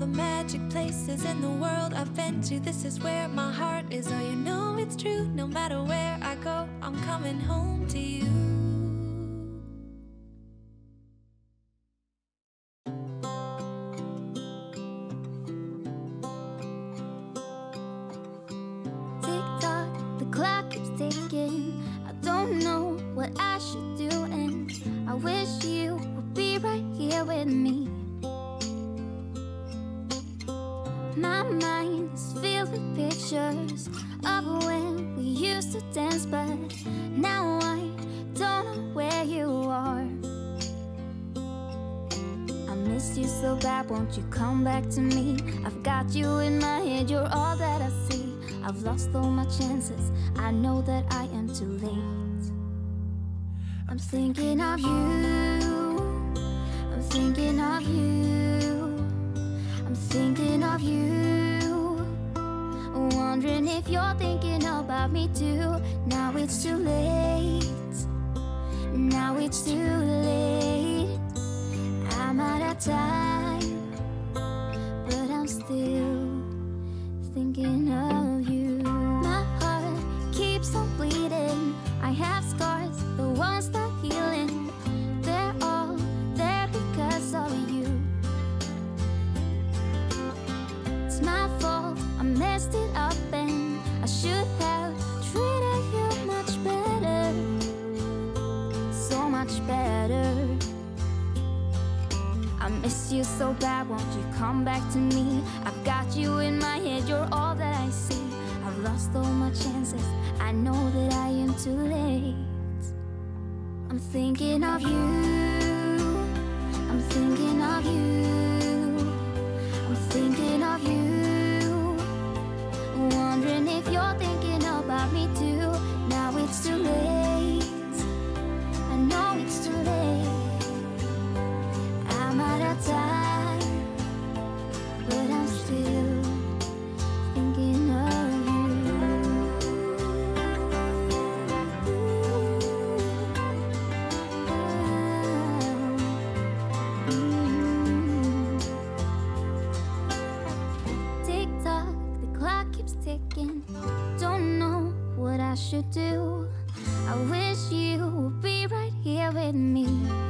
the magic places in the world I've been to. This is where my heart is. Oh, you know it's true. No matter where I go, I'm coming home to you. You come back to me. I've got you in my head, you're all that I see. I've lost all my chances, I know that I am too late. I'm thinking of you, I'm thinking of you, I'm thinking of you. Wondering if you're thinking about me too. Now it's too late, now it's too late. I'm out of time, still thinking of you. My heart keeps on bleeding. I have scars, the ones not healing. They're all there because of you. It's my fault, I messed it up and I should have treated you much better. So much better. I miss you so bad, won't you come back to me? I've got you in my head, you're all that I see. I've lost all my chances, I know that I am too late. I'm thinking of you, I'm thinking of you, I'm thinking of you. Wondering if you're thinking about me too. Now it's too late, I know it's too late. I'm out of time, but I'm still thinking of you. Tick tock, the clock keeps ticking. Don't know what I should do. I wish you would be right here with me.